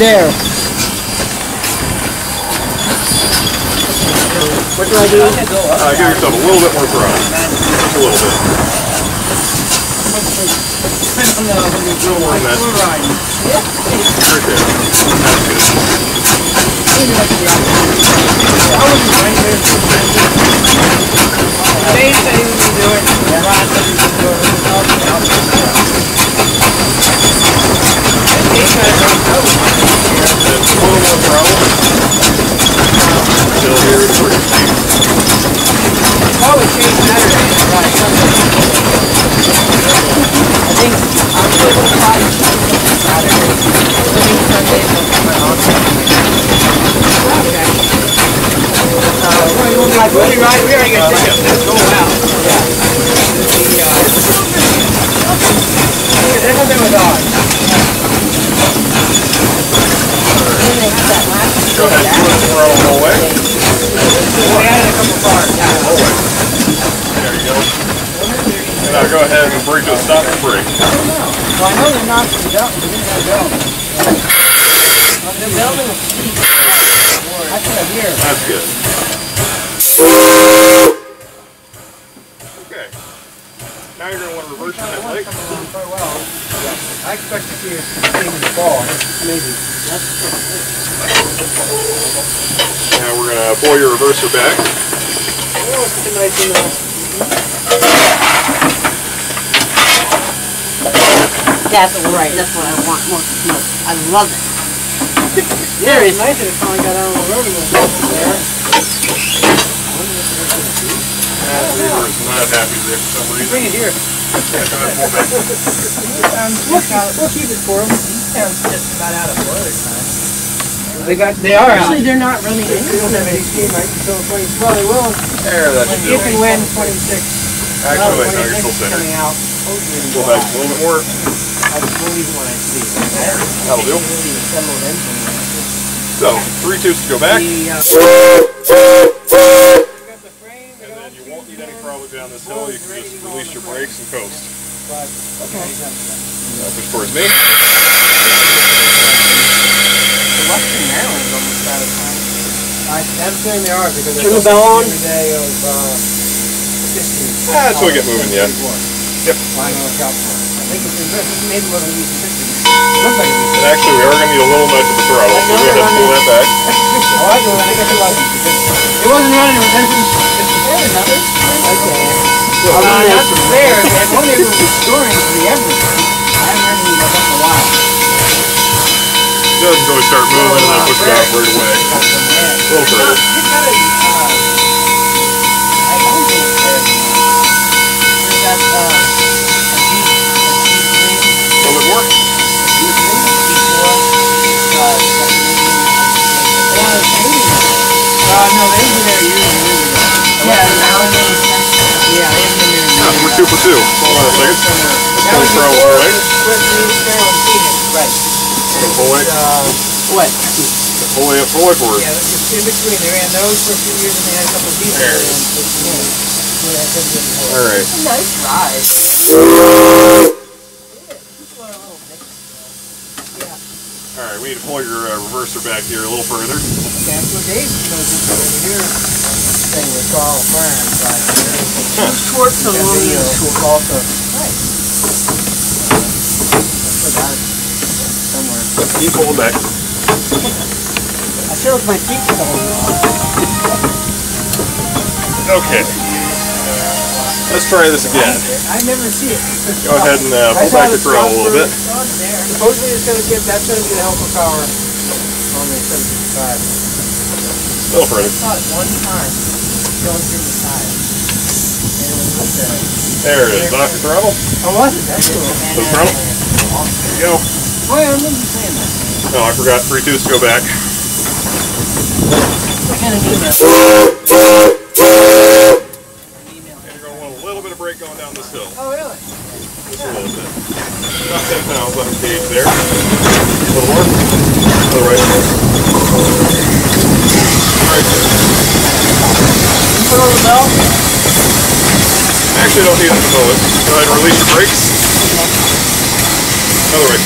there. What do I do? Give yourself a little bit more thrust. Just a little bit. That's good. Okay. Now you're going to want to reverse that leg. I expect to see a fall. Maybe. Now we're going to pull your reverser back. That's right. That's what I want more to do. I love it. There it is. Nice that it finally got out on the road a little bit there. That lever is not happy there for some reason. Bring it here. We'll keep it for them. These sounds just about out of water time. They are out. Actually, they're not running in. They don't have any steam, right? So well, they will. There, that's good. If and when 26. Actually, no, you're still center. Go back a little bit more. I believe when I see it. That'll do. So, 3/2 to go back. And then you won't need any problem down this hill. You can just release your brakes and coast. Okay. Push towards me. The Western Maryland's almost out of time. I'm saying they are because turn the bell on. Day of, that's when we get moving, yeah. Yep. And actually, we are going to need a little nudge of the throttle, so we're going to pull that back. It wasn't running, it was empty. There's another. Okay. Not from there, but one they were restoring to the everything. I haven't heard anything about that in a while. It doesn't really start moving and then puts it out right away. A little further. Two for two. Hold on a second. Now throw it away. Right. What? Pull away forward. Yeah, in between. They ran those for a few years and they had a couple of these. There. All right. Nice ride. All right, we need to pull your reverser back here a little further. That's what Dave goes into over here. Thing with all friends right here. Shorts and long shorts also. Right. I forgot it somewhere. Keep pulling back. I feel like my feet are coming off. Okay. Let's try this again. I never see it. Go ahead and pull back the throttle a little bit. Supposedly it's going to get, that's going to be the helper power on the 765. A little further. I saw it one time going through the side. There it is, off the throttle. Oh, was it? That's cool. The throttle. There you go. Why are you saying that? Oh, I forgot 3/2 to go back. And you're going to want a little bit of brake going down this hill. Oh, really? Just a little bit. About 10 pounds on the gauge there. A little more. To the right. All right. You put on the bell? Actually, don't need it to pull it. Go ahead and release your brakes. Another way.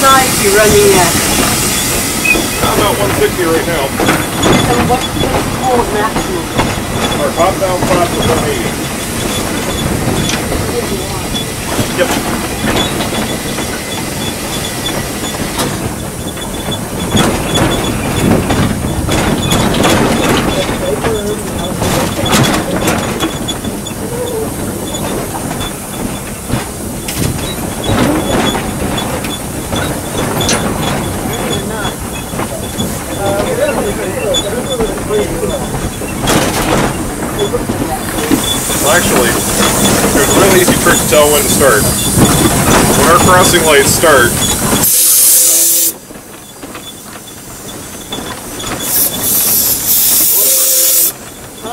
side, you're running at? I'm about 160 right now. So what's the hold maximum? Our top down flap is 180. Yep. Actually, there's a really easy trick to tell when to start. When our crossing lights start,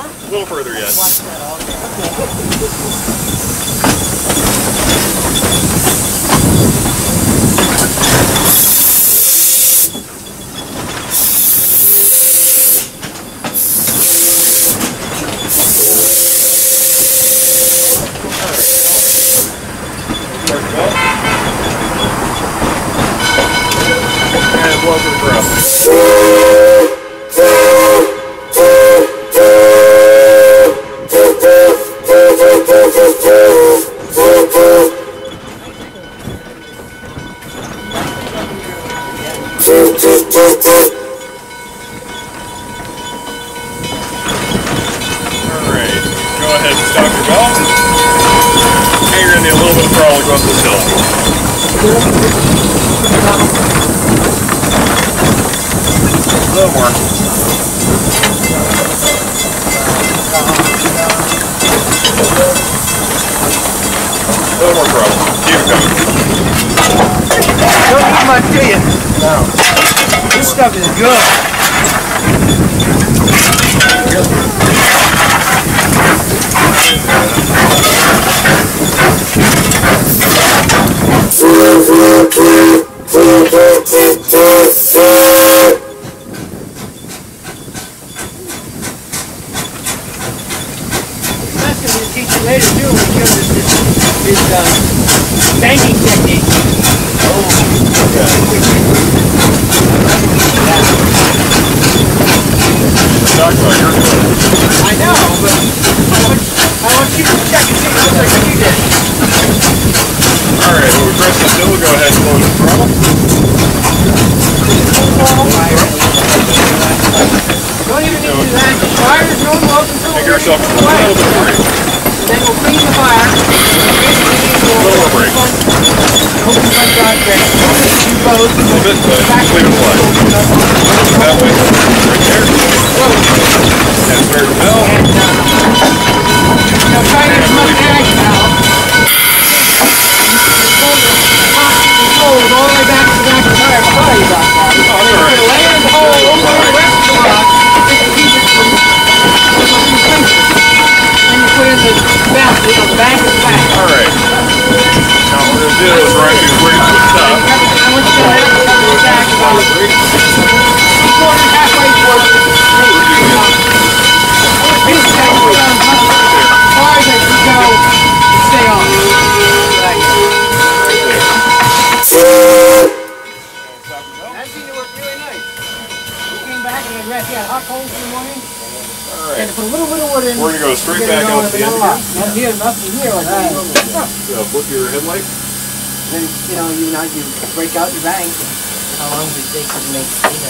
a little further yet.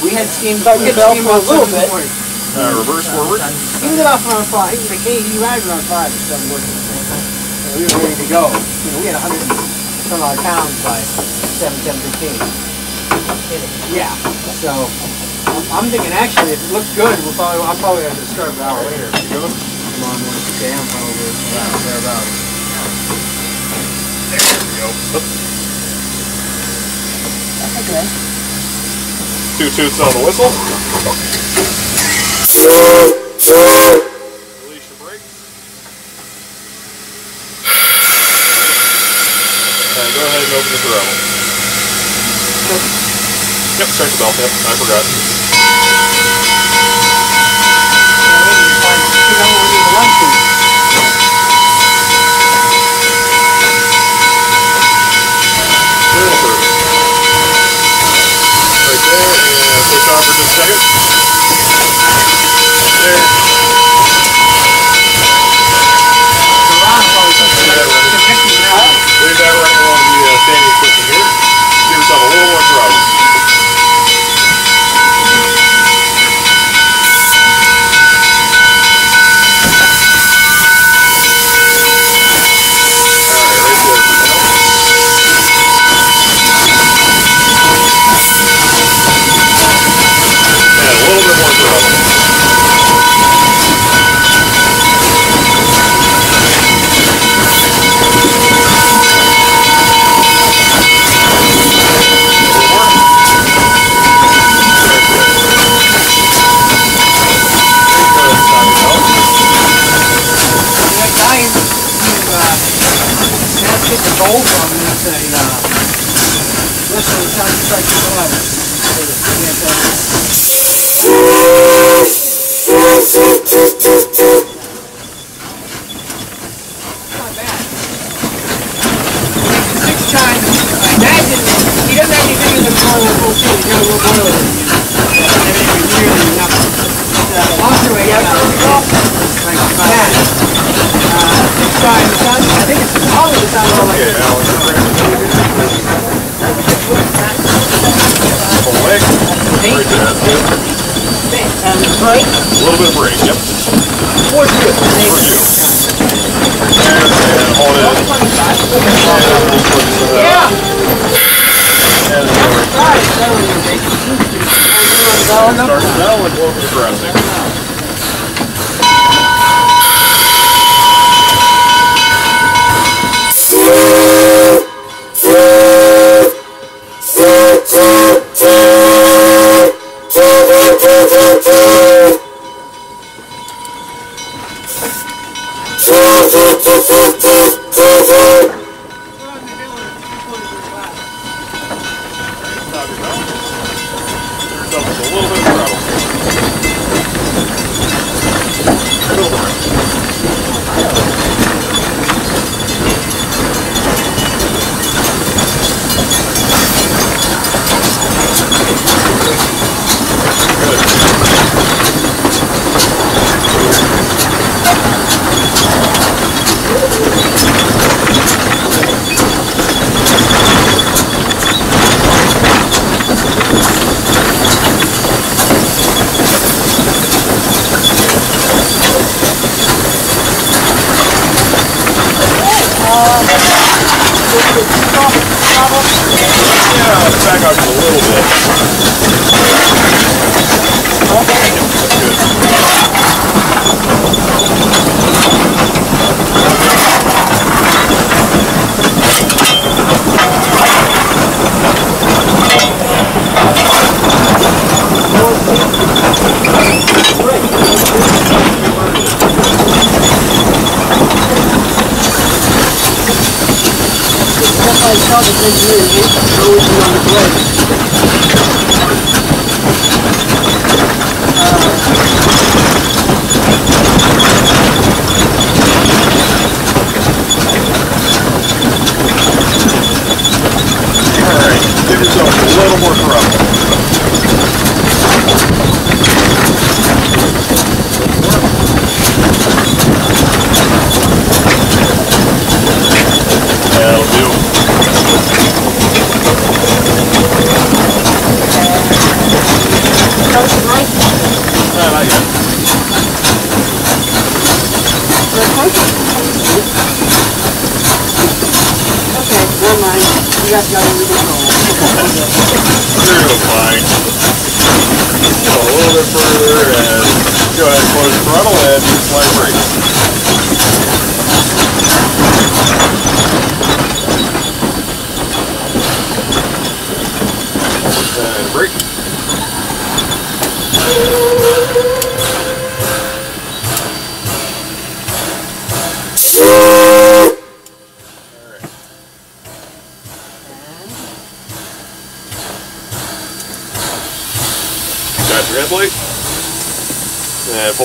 We had steam a little bit. Reverse forward. He was off around 5. He was like, hey, he arrived around 5 at 7 working. And we were ready to go. You know, we had 100-some-odd pounds by 7:15. Yeah. So, I'm thinking, actually, if it looks good, I'll probably have to start an hour later. Come on, damn, probably. Thereabouts. There we go. That's okay. 2 toots on the whistle. Release your brake. And go ahead and open the throttle. Yep, start the belt. Yep, I forgot. A little further. this off for just a second. There. Leave that right along the standing equipment here. Give yourself a little more thrust.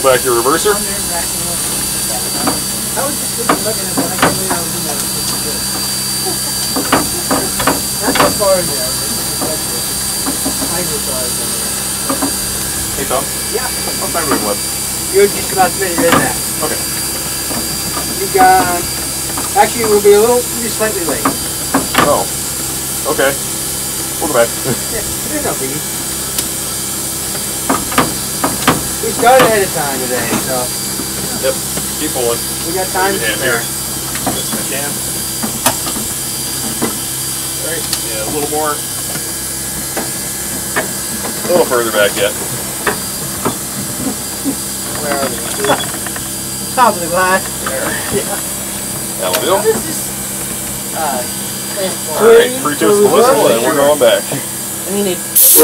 Back your reverser. That's how far in there. Hey, Tom? Yeah? What's my room was? Your classmate right there. Okay. We got... Actually, we'll be a little... We'll be slightly late. Oh. Okay. We'll go back. Yeah, no biggie. We started ahead of time today, so... Yep. Keep going. We got time to spare. I can. Alright. Yeah, a little more. A little further back yet. Where are they? Probably last. There. Yeah. That'll do. What is this? All right, 3, 2, whistle, and we're going back. I mean, it. It works,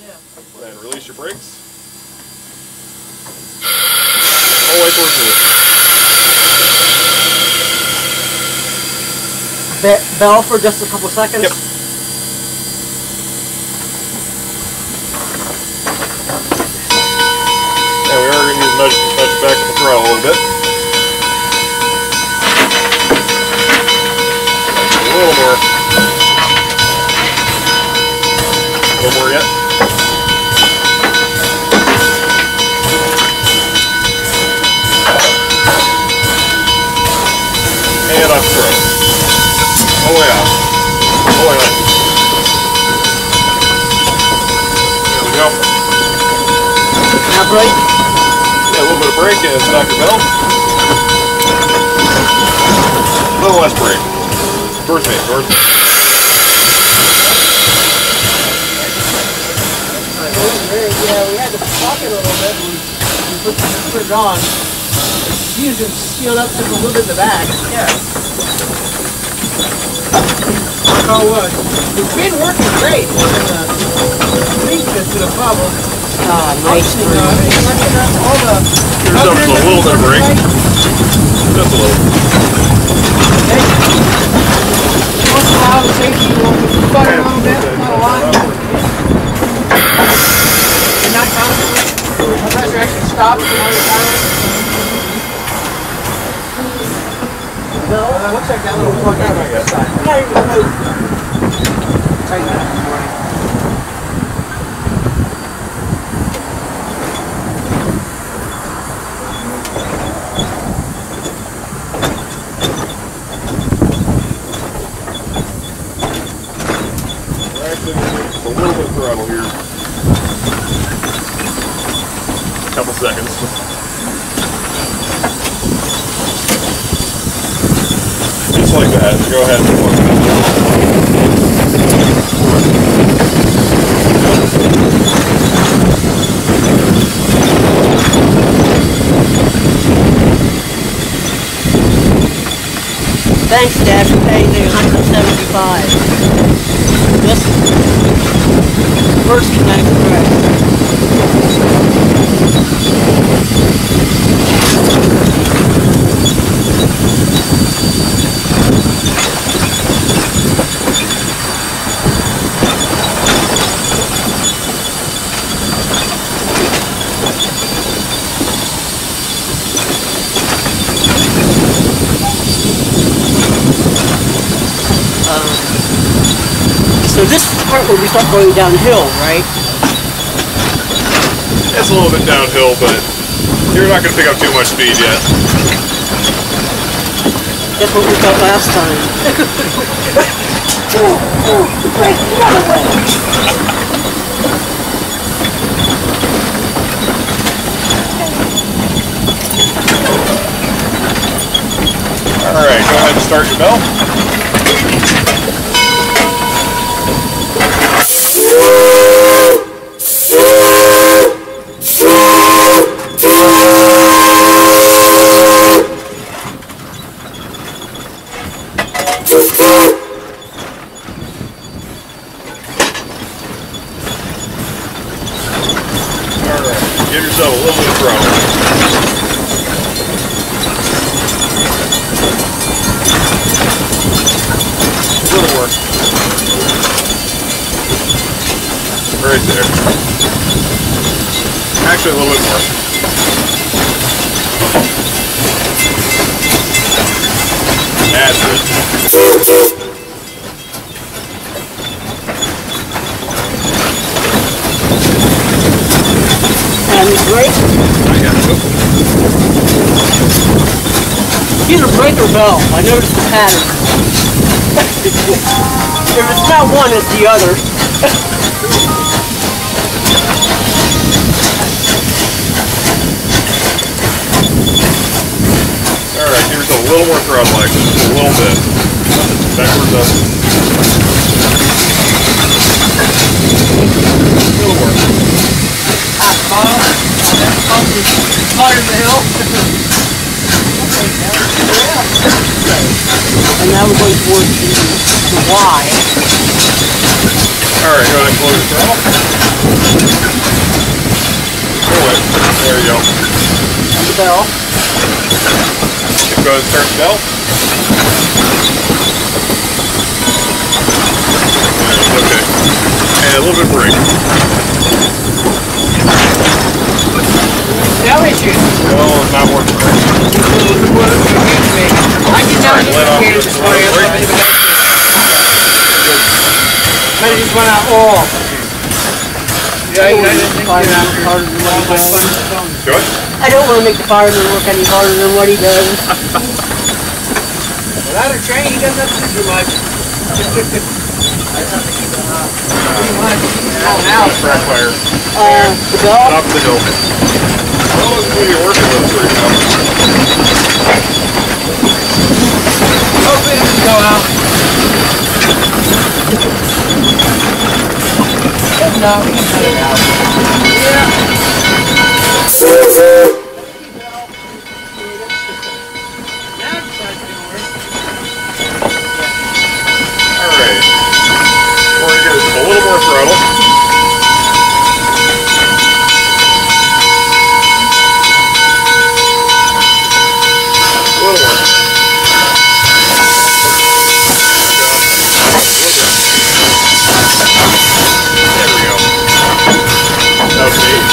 yeah. And release your brakes. All the way towards the wheel. Bell for just a couple seconds. Yep. And we are going to use nudge back with the throttle a little bit. A little more. A little more yet. And up through. Oh yeah. Oh yeah. There we go. Now brake? Yeah, a little bit of brake and stop your belt. A little less brake. Towards me, towards me. Yeah, we had to pop it a little bit and put it on. It's usually sealed up just a little bit in the back. Yeah. Oh, it's been working great. I think that's been a problem. Nice thing. All the. Here's up to a little bit of brake. Just a little. Okay. Once in a while, the safety will butt a little bit, not a lot. And not constantly. The pressure actually stops from all the time. No, looks like that little plug out on the side. Yeah, you can move. Tighten that up. We're actually going to use a little bit of throttle here. A couple seconds. Like that. Go ahead and work. Thanks, Dad, for paying the $175. Just first Connecticut Press. So this is the part where we start going downhill, right? It's a little bit downhill, but you're not going to pick up too much speed yet. That's what we thought last time. Alright, go ahead and start your bell. Right there. Actually, a little bit more. That's it. either break or bell. I noticed the pattern. If it's not one, it's the other. Alright, here's a little more throw like just a little bit. Backwards up. A little more. Half a mile. That pump is higher than the hill. And now we're going towards the Y. Alright, go ahead and close the throttle. Go away. There you go. And the bell. Go ahead and start the bell. Okay. And a little bit of brake. Now issues. Well, it's not working right. I can tell you this is going to be but it just went out all. Yeah, I don't want to make the fireman work any harder than what he does. Without a train, he doesn't have to do too much. I just have to keep it up. Out of track fire. The dog? Top of the hill. Well, that's what you're working with for yourself. Hopefully it doesn't go out. No, we can cut it out. Yeah. Alright. We're going to give it a little more throttle.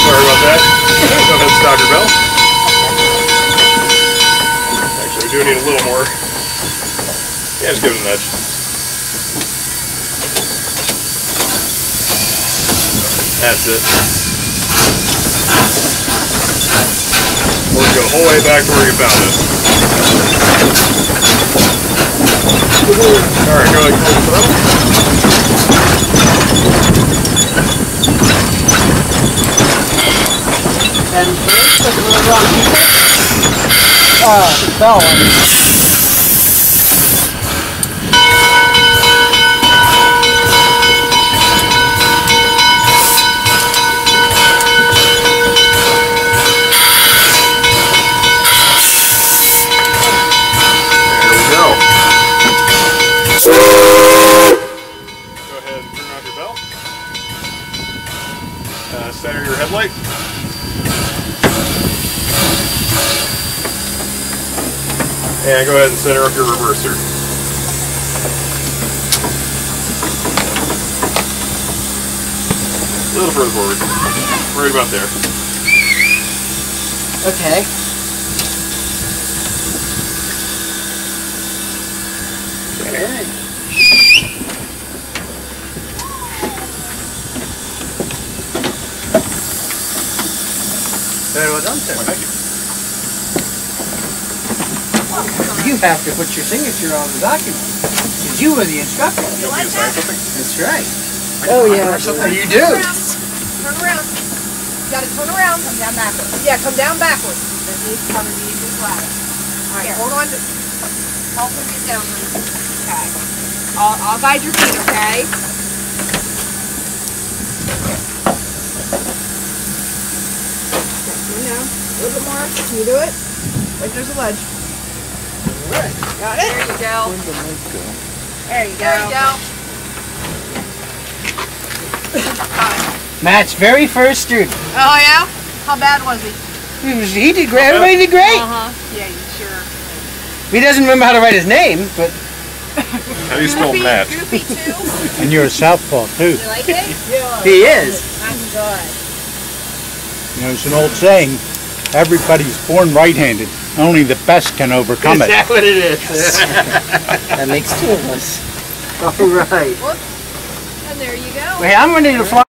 Sorry about that. Go ahead and stop your bell. Actually, we do need a little more. Yeah, just give it a nudge. That's it. We're going to go the whole way back to where you found it. Alright, go ahead and close it up. And this is really wrong. The bell. There we go. Go ahead and turn on your bell. Center your headlight. And go ahead and center up your reverser. A little further forward. Right about there. Okay. Okay. Very well done, sir. Thank you. You have to put your signature on the document. Because you were the instructor. You want me to sign something? That's right. Oh, yeah. Something you do. Turn around. You got to turn around. Come down backwards. Yeah, come down backwards. That needs to cover the easiest ladder. All right, hold on to all put these down, please. Okay. I'll guide your feet, okay? You know, a little bit more. Can you do it? Like there's a ledge. Right. Got it. There you go. There you go. There you go. Matt's very first student. Oh yeah? How bad was he? He did great. Everybody did great. Yeah, you sure. He doesn't remember how to write his name, but. How do you spell Matt? Goofy too. And you're a southpaw too. You like it? Yeah. He is. I'm good. You know, it's an old saying. Everybody's born right-handed. Only the best can overcome it. Is that what it is? Yes. That makes two of us. All right. And there you go. Well, hey, I'm going to need a fly.